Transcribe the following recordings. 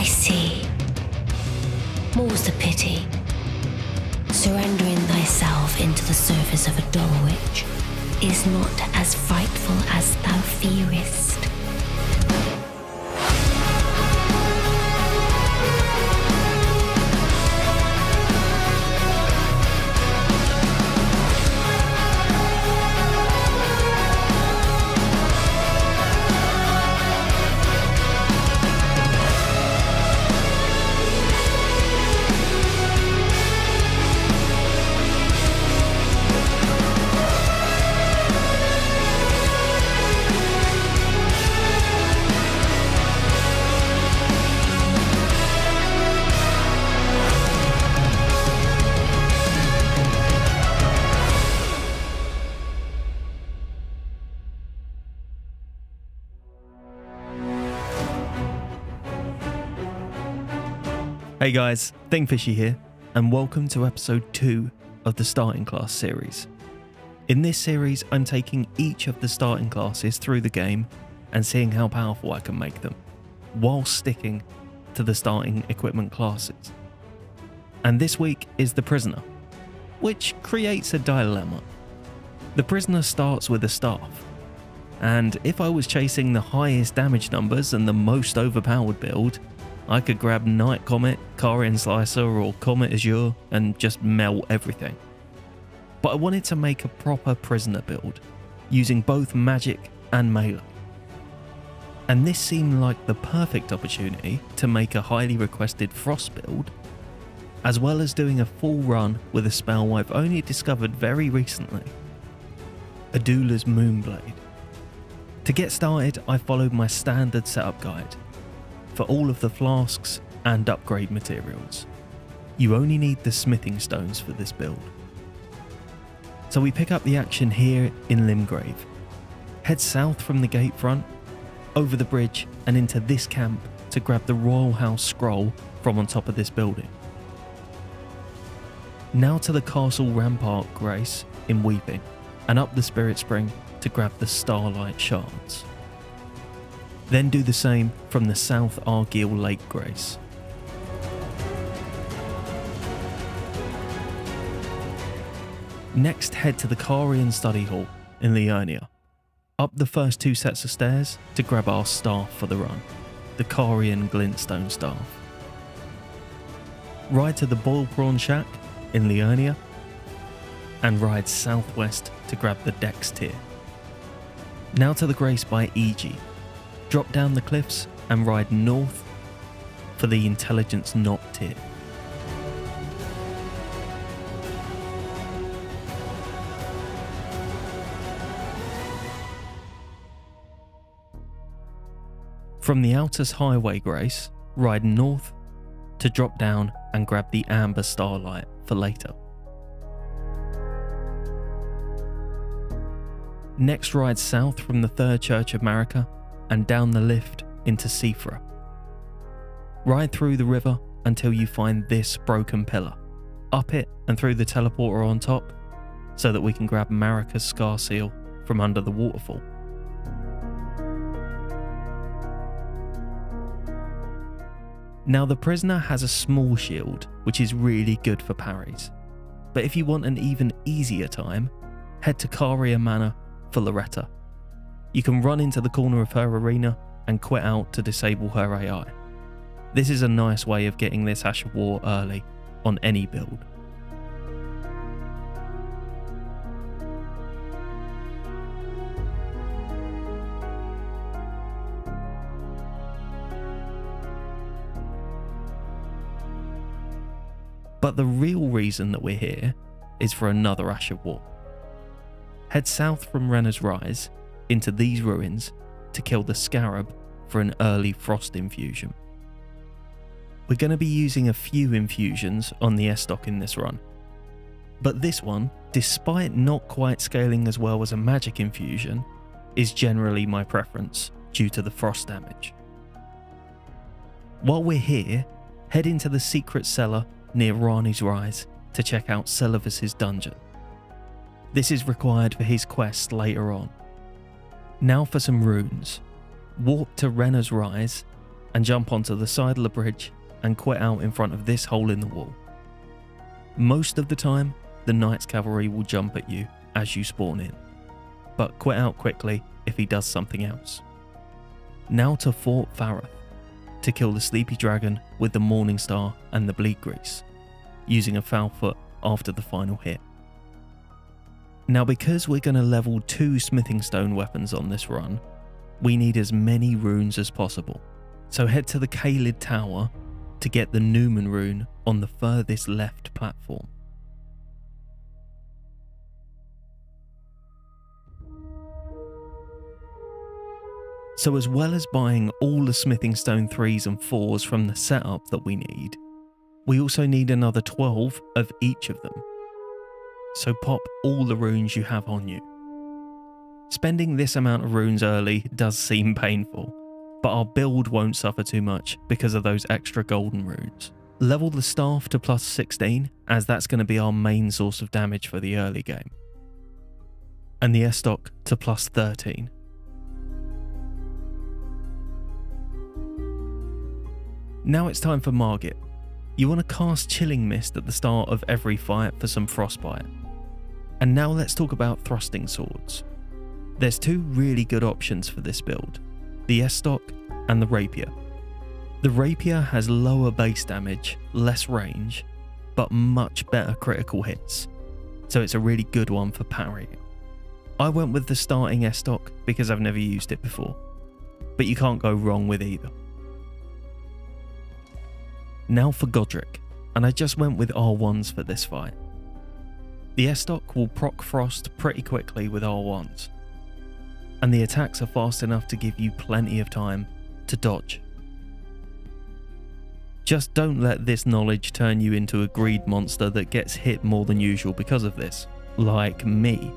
I see. More's the pity. Surrendering thyself into the service of a Dole Witch is not as frightful as thou fearest. Hey guys, Thingfishy here, and welcome to episode 2 of the Starting Class series. In this series, I'm taking each of the starting classes through the game and seeing how powerful I can make them, while sticking to the starting equipment classes. And this week is the Prisoner, which creates a dilemma. The Prisoner starts with a staff, and if I was chasing the highest damage numbers and the most overpowered build, I could grab Night Comet, Carian Slicer or Comet Azure and just melt everything. But I wanted to make a proper prisoner build, using both magic and melee. And this seemed like the perfect opportunity to make a highly requested frost build, as well as doing a full run with a spell I've only discovered very recently, Adula's Moonblade. To get started, I followed my standard setup guide for all of the flasks and upgrade materials. You only need the smithing stones for this build. So we pick up the action here in Limgrave, head south from the gate front, over the bridge and into this camp to grab the Royal House scroll from on top of this building. Now to the Castle Rampart Grace in Weeping and up the Spirit Spring to grab the Starlight Shards. Then do the same from the South Argyle Lake Grace. Next, head to the Carian Study Hall in Liurnia, up the first two sets of stairs to grab our staff for the run, the Carian Glintstone staff. Ride to the Boiled Prawn Shack in Liurnia, and ride southwest to grab the Dex tier. Now to the Grace by EG. Drop down the cliffs and ride north for the intelligence knot tip. From the Altus Highway Grace, ride north to drop down and grab the amber starlight for later. Next, ride south from the Third Church of America and down the lift into Siofra. Ride through the river until you find this broken pillar, up it and through the teleporter on top so that we can grab Marika's Scar Seal from under the waterfall. Now the prisoner has a small shield which is really good for parries, but if you want an even easier time, head to Caria Manor for Loretta. You can run into the corner of her arena and quit out to disable her AI. This is a nice way of getting this Ash of War early on any build. But the real reason that we're here is for another Ash of War. Head south from Ranni's Rise into these ruins to kill the Scarab for an early frost infusion. We're going to be using a few infusions on the estoc in this run, but this one, despite not quite scaling as well as a magic infusion, is generally my preference due to the frost damage. While we're here, head into the secret cellar near Ranni's Rise to check out Selivus's dungeon. This is required for his quest later on. Now for some runes. Warp to Ranni's Rise and jump onto the side of the bridge and quit out in front of this hole in the wall. Most of the time, the Knight's Cavalry will jump at you as you spawn in, but quit out quickly if he does something else. Now to Fort Farath, to kill the Sleepy Dragon with the Morning Star and the Bleed Grease, using a foul foot after the final hit. Now, because we're going to level 2 Smithing Stone weapons on this run, we need as many runes as possible, so head to the Caelid Tower to get the Newman rune on the furthest left platform. So as well as buying all the Smithing Stone 3s and 4s from the setup that we need, we also need another 12 of each of them. So pop all the runes you have on you. Spending this amount of runes early does seem painful, but our build won't suffer too much because of those extra golden runes. Level the staff to +16, as that's going to be our main source of damage for the early game. And the estoc to +13. Now it's time for Margit. You want to cast Chilling Mist at the start of every fight for some frostbite. And now let's talk about thrusting swords. There's two really good options for this build, the estoc and the rapier. The rapier has lower base damage, less range, but much better critical hits, so it's a really good one for parrying. I went with the starting estoc because I've never used it before, but you can't go wrong with either. Now for Godric, and I just went with R1s for this fight. The estoc will proc frost pretty quickly with R1s, and the attacks are fast enough to give you plenty of time to dodge. Just don't let this knowledge turn you into a greed monster that gets hit more than usual because of this, like me.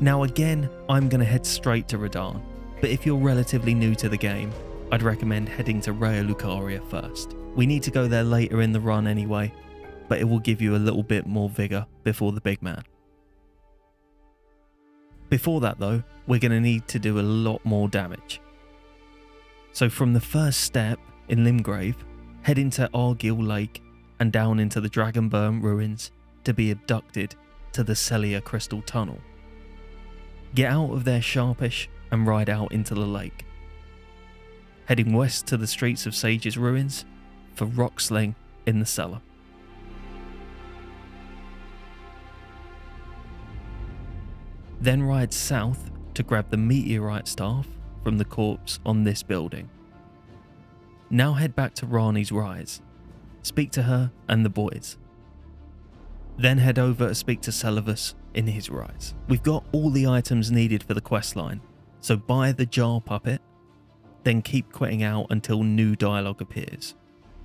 Now again, I'm going to head straight to Radahn, but if you're relatively new to the game, I'd recommend heading to Raya Lucaria first. We need to go there later in the run anyway, but it will give you a little bit more vigour before the big man. Before that though, we're going to need to do a lot more damage. So from the first step in Limgrave, head into Argyle Lake and down into the Dragonburn ruins to be abducted to the Celia Crystal Tunnel. Get out of there sharpish and ride out into the lake, heading west to the Streets of Sage's Ruins for Rock Sling in the cellar. Then ride south to grab the meteorite staff from the corpse on this building. Now head back to Ranni's Rise, speak to her and the boys. Then head over to speak to Celivus in his rise. We've got all the items needed for the questline, so buy the jar puppet, then keep quitting out until new dialogue appears.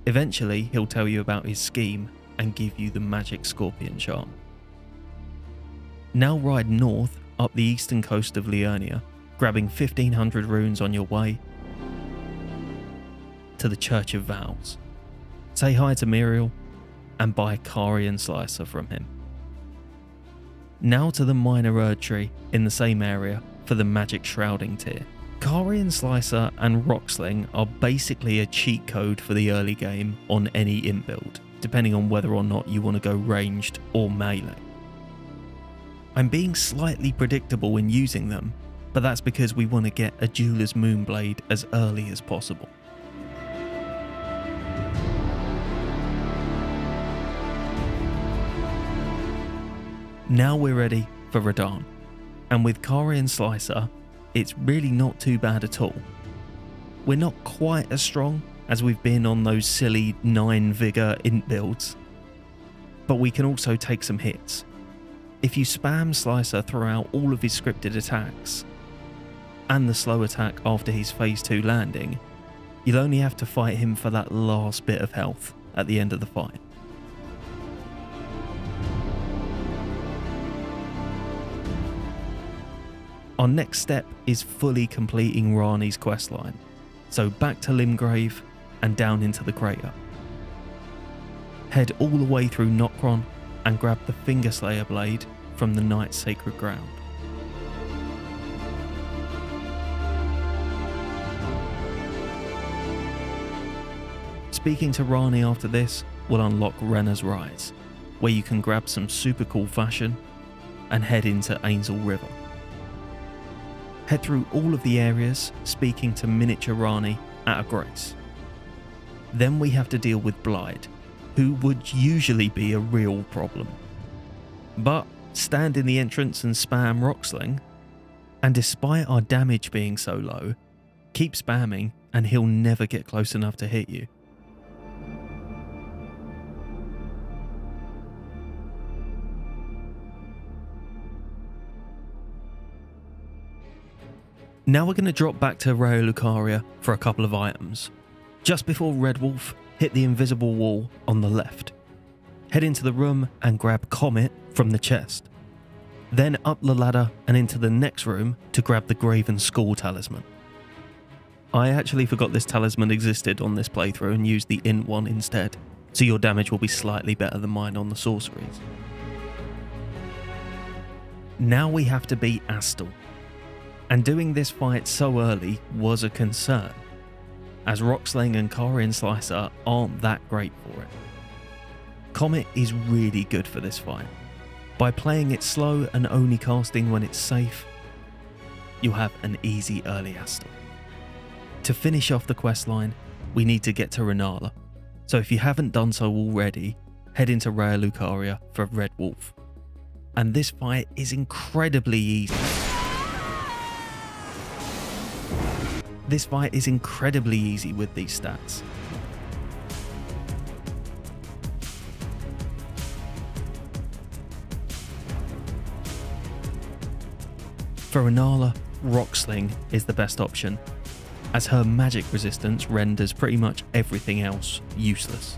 Eventually, he'll tell you about his scheme and give you the magic scorpion charm. Now ride north up the eastern coast of Liurnia, grabbing 1500 runes on your way to the Church of Vows. Say hi to Muriel and buy Carian Slicer from him. Now to the Minor Erdtree in the same area for the Magic Shrouding tier. Carian Slicer and Rock Sling are basically a cheat code for the early game on any imp build, depending on whether or not you want to go ranged or melee. I'm being slightly predictable in using them, but that's because we want to get Adula's Moonblade as early as possible. Now we're ready for Radahn, and with Carian Slicer, it's really not too bad at all. We're not quite as strong as we've been on those silly 9 vigor int builds, but we can also take some hits. If you spam Slicer throughout all of his scripted attacks, and the slow attack after his phase 2 landing, you'll only have to fight him for that last bit of health at the end of the fight. Our next step is fully completing Ranni's questline, So back to Limgrave and down into the crater. Head all the way through Nokron and grab the Fingerslayer blade from the Knight's Sacred Ground. Speaking to Rani after this will unlock Ranni's Rise, where you can grab some super cool fashion and head into Ainsel River. Head through all of the areas, speaking to miniature Rani at a grace. Then we have to deal with Blyde, who would usually be a real problem. But stand in the entrance and spam Rock Sling, and despite our damage being so low, keep spamming and he'll never get close enough to hit you. Now we're going to drop back to Raya Lucaria for a couple of items. Just before Red Wolf, hit the invisible wall on the left. Head into the room and grab Comet from the chest. Then up the ladder and into the next room to grab the Graven Skull talisman. I actually forgot this talisman existed on this playthrough and used the int one instead, so your damage will be slightly better than mine on the sorceries. Now we have to beat Astal. And doing this fight so early was a concern, as Rock Sling and Carian Slicer aren't that great for it. Comet is really good for this fight. By playing it slow and only casting when it's safe, you'll have an easy early Astal. To finish off the questline, we need to get to Rennala, so if you haven't done so already, head into Raya Lucaria for Red Wolf. And this fight is incredibly easy. This fight is incredibly easy with these stats. For Rennala, Rock Sling is the best option, as her magic resistance renders pretty much everything else useless.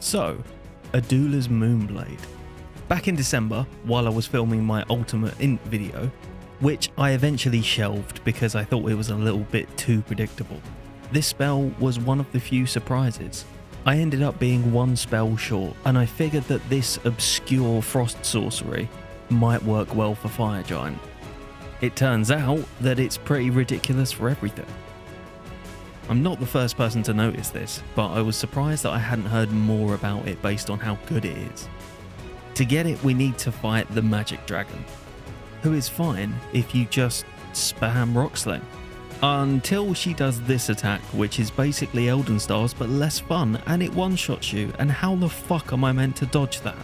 So, Adula's Moonblade. Back in December, while I was filming my Ultimate Int video, which I eventually shelved because I thought it was a little bit too predictable, this spell was one of the few surprises. I ended up being one spell short, and I figured that this obscure frost sorcery might work well for Fire Giant. It turns out that it's pretty ridiculous for everything. I'm not the first person to notice this, but I was surprised that I hadn't heard more about it based on how good it is. To get it, we need to fight the Magic Dragon, who is fine if you just spam Rock Sling, until she does this attack, which is basically Elden Stars but less fun, and it one-shots you, and how the fuck am I meant to dodge that?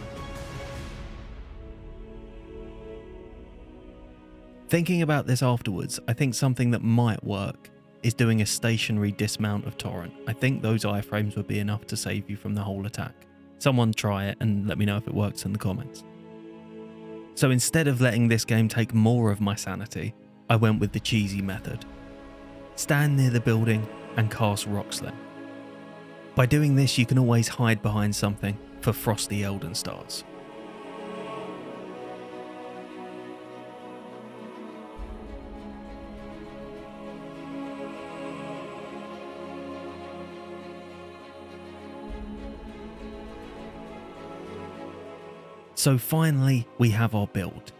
Thinking about this afterwards, I think something that might work is doing a stationary dismount of Torrent. I think those iframes would be enough to save you from the whole attack. Someone try it and let me know if it works in the comments. So instead of letting this game take more of my sanity, I went with the cheesy method. Stand near the building and cast Rock Sling. By doing this, you can always hide behind something for frosty Elden Stars. So finally, we have our build.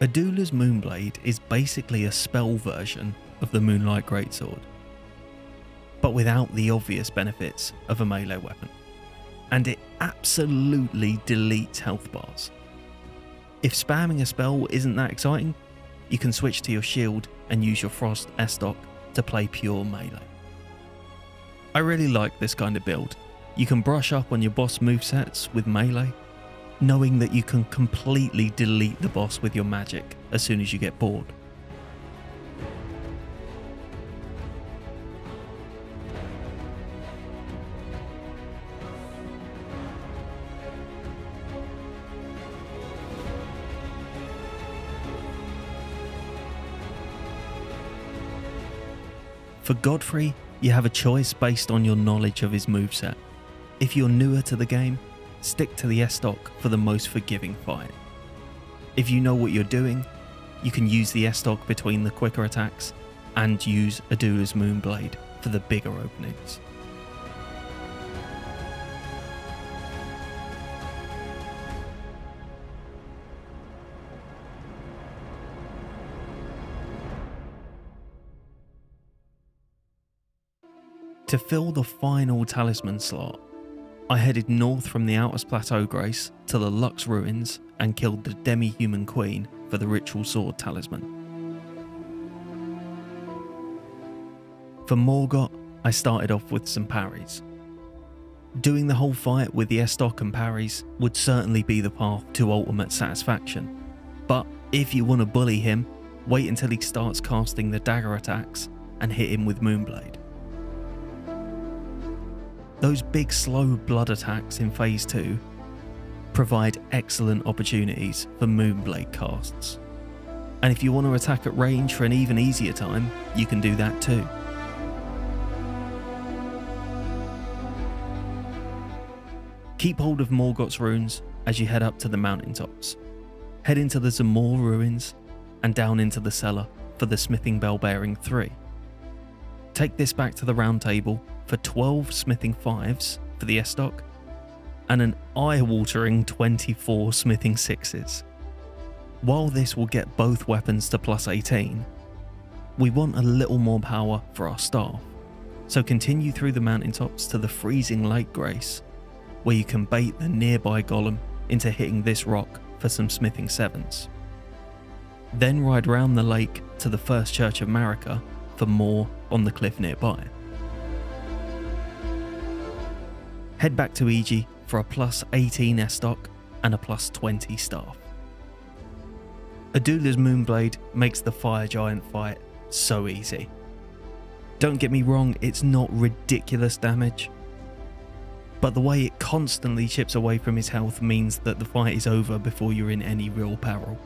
Adula's Moonblade is basically a spell version of the Moonlight Greatsword, but without the obvious benefits of a melee weapon, and it absolutely deletes health bars. If spamming a spell isn't that exciting, you can switch to your shield and use your Frost Estoc to play pure melee. I really like this kind of build. You can brush up on your boss movesets with melee, knowing that you can completely delete the boss with your magic as soon as you get bored. For For Godfrey, you have a choice based on your knowledge of his moveset. If you're newer to the game, stick to the estoc for the most forgiving fight. If you know what you're doing, you can use the estoc between the quicker attacks and use Adula's Moonblade for the bigger openings. To fill the final talisman slot, I headed north from the Altus Plateau Grace to the Lux Ruins and killed the Demi-Human Queen for the Ritual Sword talisman. For Morgott, I started off with some parries. Doing the whole fight with the estoc and parries would certainly be the path to ultimate satisfaction, but if you want to bully him, wait until he starts casting the dagger attacks and hit him with Moonblade. Those big slow blood attacks in phase 2 provide excellent opportunities for Moonblade casts. And if you want to attack at range for an even easier time, you can do that too. Keep hold of Morgott's runes as you head up to the mountaintops. Head into the Zamor ruins and down into the cellar for the Smithing Bell Bearing 3. Take this back to the round table for 12 smithing 5s for the estoc and an eye-watering 24 smithing 6s. While this will get both weapons to plus 18, we want a little more power for our staff, so continue through the mountaintops to the freezing Lake Grace, where you can bait the nearby golem into hitting this rock for some smithing 7s. Then ride round the lake to the First Church of America for more on the cliff nearby. Head back to EG for a plus 18 estoc and a plus 20 staff. Adula's Moonblade makes the Fire Giant fight so easy. Don't get me wrong, it's not ridiculous damage, but the way it constantly chips away from his health means that the fight is over before you're in any real peril.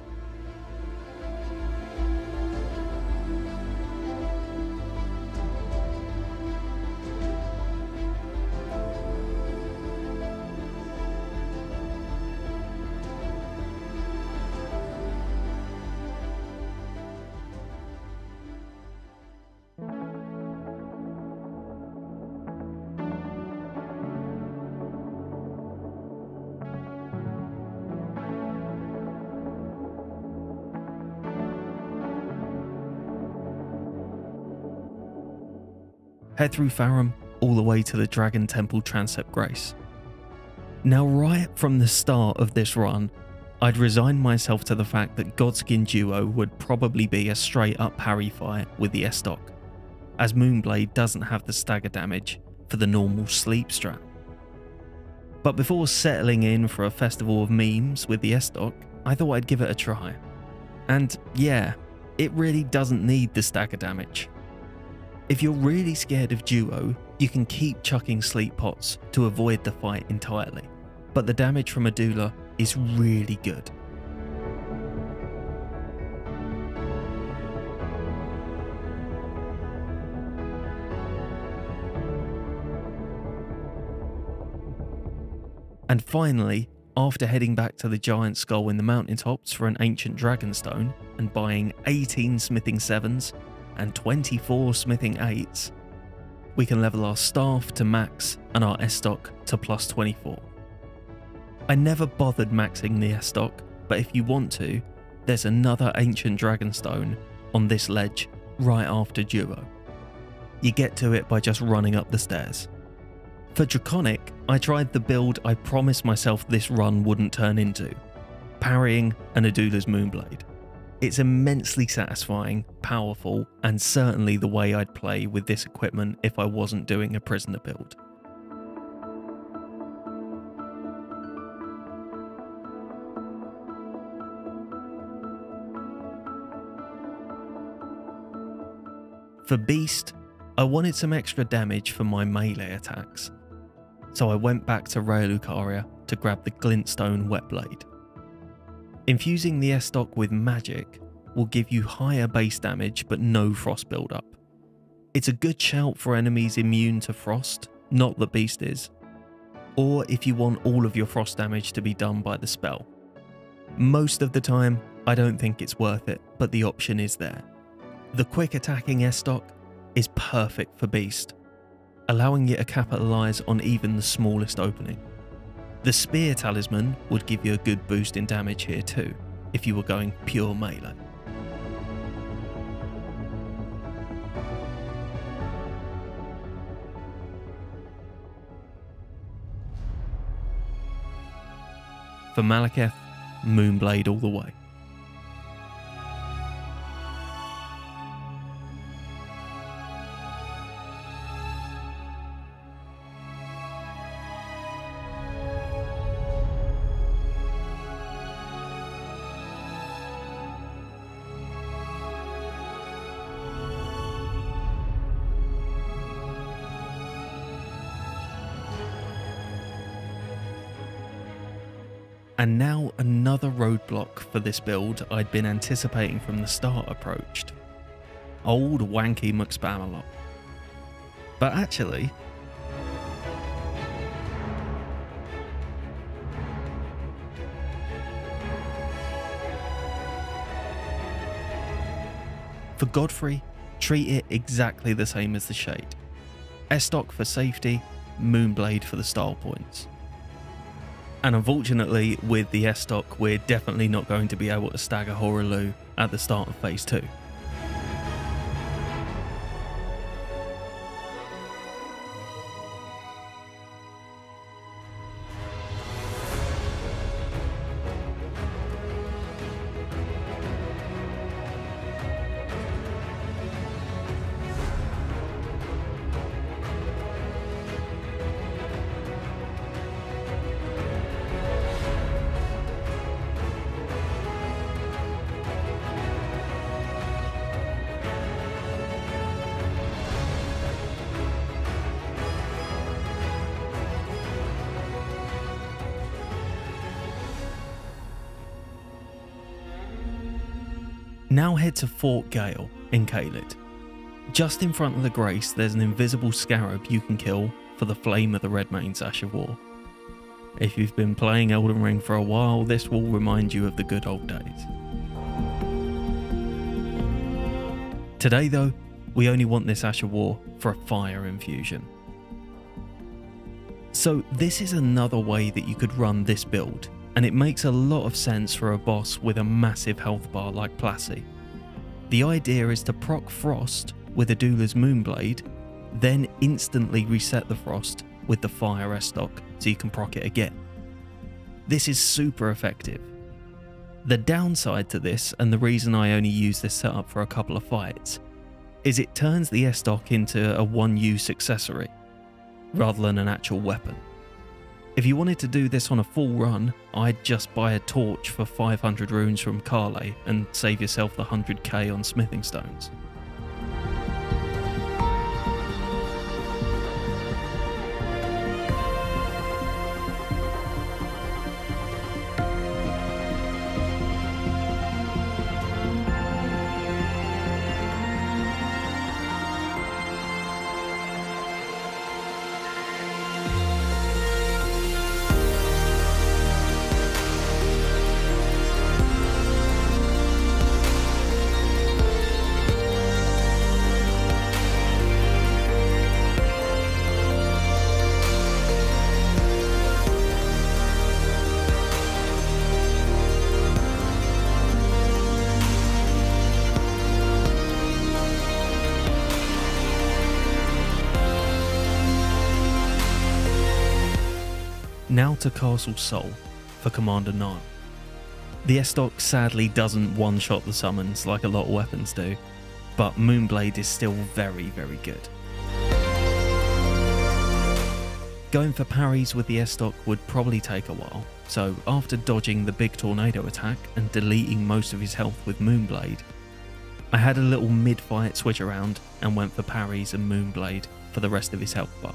Head through Farum all the way to the Dragon Temple Transept Grace. Now, right from the start of this run, I'd resigned myself to the fact that Godskin Duo would probably be a straight up parry fight with the estoc, as Moonblade doesn't have the stagger damage for the normal sleep strat. But before settling in for a festival of memes with the estoc, I thought I'd give it a try. And yeah, it really doesn't need the stagger damage. If you're really scared of Duo, you can keep chucking sleep pots to avoid the fight entirely, but the damage from Adula is really good. And finally, after heading back to the Giant Skull in the mountaintops for an Ancient Dragonstone and buying 18 Smithing 7s, and 24 smithing 8s, we can level our staff to max and our estoc to plus 24. I never bothered maxing the estoc, but if you want to, there's another Ancient Dragonstone on this ledge right after Duo. You get to it by just running up the stairs. For Draconic, I tried the build I promised myself this run wouldn't turn into, parrying an Adula's Moonblade. It's immensely satisfying, powerful, and certainly the way I'd play with this equipment if I wasn't doing a prisoner build. For Beast, I wanted some extra damage for my melee attacks, so I went back to Raya Lucaria to grab the Glintstone Wetblade. Infusing the estoc with magic will give you higher base damage but no frost buildup. It's a good shout for enemies immune to frost, not the beast is, or if you want all of your frost damage to be done by the spell. Most of the time, I don't think it's worth it, but the option is there. The quick attacking estoc is perfect for beast, allowing you to capitalise on even the smallest opening. The spear talisman would give you a good boost in damage here too, if you were going pure melee. For Malekith, Moonblade all the way. And now another roadblock for this build I'd been anticipating from the start approached. Old wanky McSpamalot. But actually, for Godfrey, treat it exactly the same as the Shade. Estoc for safety, Moonblade for the style points. And unfortunately, with the estoc, we're definitely not going to be able to stagger Horaloo at the start of phase 2. Now head to Fort Gale in Caelid. Just in front of the Grace, there's an invisible scarab you can kill for the flame of the Redmane's Ash of War. If you've been playing Elden Ring for a while, this will remind you of the good old days. Today though, we only want this Ash of War for a fire infusion. So this is another way that you could run this build, and it makes a lot of sense for a boss with a massive health bar like Plassi. The idea is to proc Frost with Adula's Moonblade, then instantly reset the Frost with the Fire Estoc so you can proc it again. This is super effective. The downside to this, and the reason I only use this setup for a couple of fights, is it turns the Estoc into a one-use accessory, rather than an actual weapon. If you wanted to do this on a full run, I'd just buy a torch for 500 runes from Carle and save yourself the 100k on smithing stones. Now to Castle Sol for Commander Nile. The estoc sadly doesn't one-shot the summons like a lot of weapons do, but Moonblade is still very good. Going for parries with the estoc would probably take a while, so after dodging the big tornado attack and deleting most of his health with Moonblade, I had a little mid-fight switch around and went for parries and Moonblade for the rest of his health bar.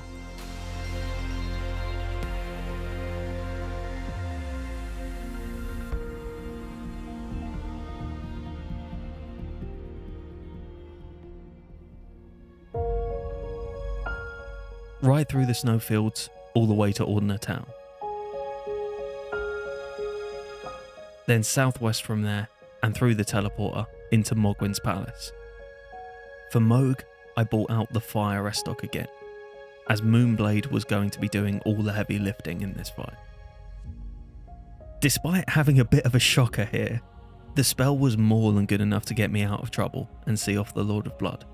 right through the snowfields all the way to Ordner Town. Then southwest from there and through the teleporter into Mogwyn's palace. For Moog, I bought out the fire estoc again, as Moonblade was going to be doing all the heavy lifting in this fight. Despite having a bit of a shocker here, the spell was more than good enough to get me out of trouble and see off the Lord of Blood.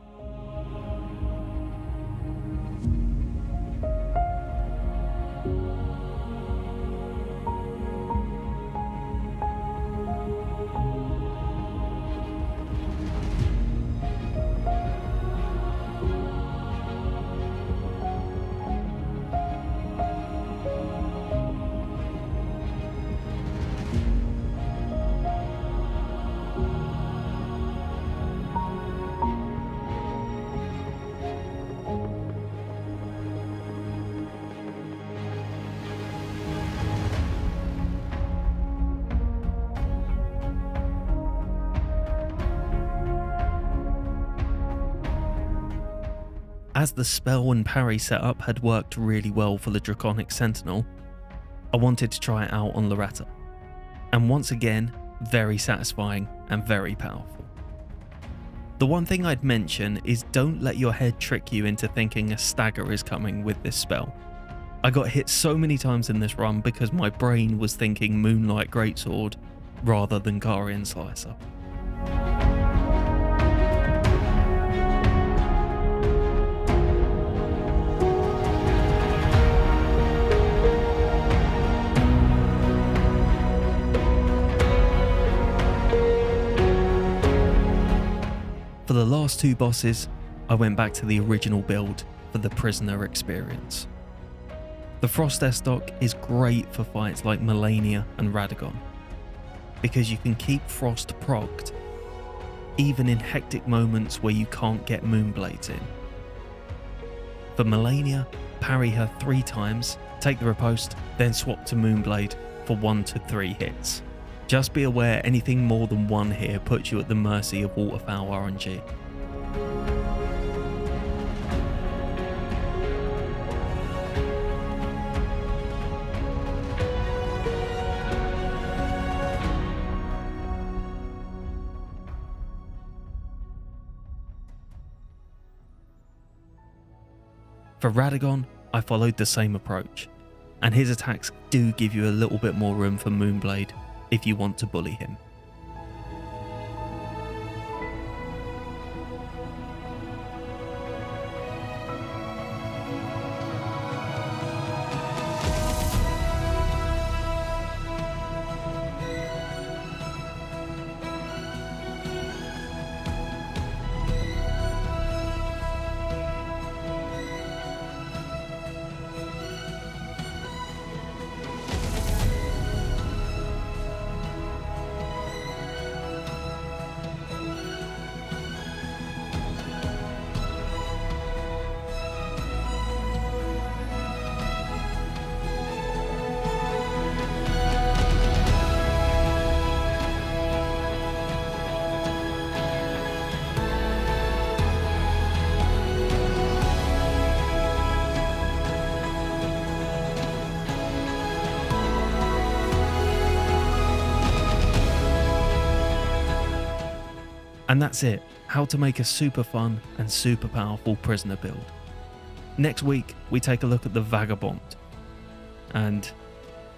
As the spell and parry setup had worked really well for the Draconic Sentinel, I wanted to try it out on Loretta, and once again, very satisfying and very powerful. The one thing I'd mention is don't let your head trick you into thinking a stagger is coming with this spell. I got hit so many times in this run because my brain was thinking Moonlight Greatsword rather than Carian Slicer. For the last two bosses, I went back to the original build for the prisoner experience. The Frost estoc is great for fights like Melania and Radagon, because you can keep Frost procced, even in hectic moments where you can't get Moonblades in. For Melania, parry her 3 times, take the riposte, then swap to Moonblade for 1 to 3 hits. Just be aware anything more than 1 here puts you at the mercy of Waterfowl RNG. For Radagon, I followed the same approach, and his attacks do give you a little bit more room for Moonblade if you want to bully him. And that's it, how to make a super fun and super powerful prisoner build. Next week, we take a look at the Vagabond. And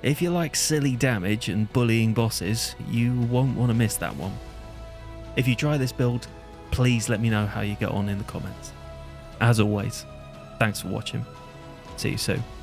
if you like silly damage and bullying bosses, you won't want to miss that one. If you try this build, please let me know how you get on in the comments. As always, thanks for watching. See you soon.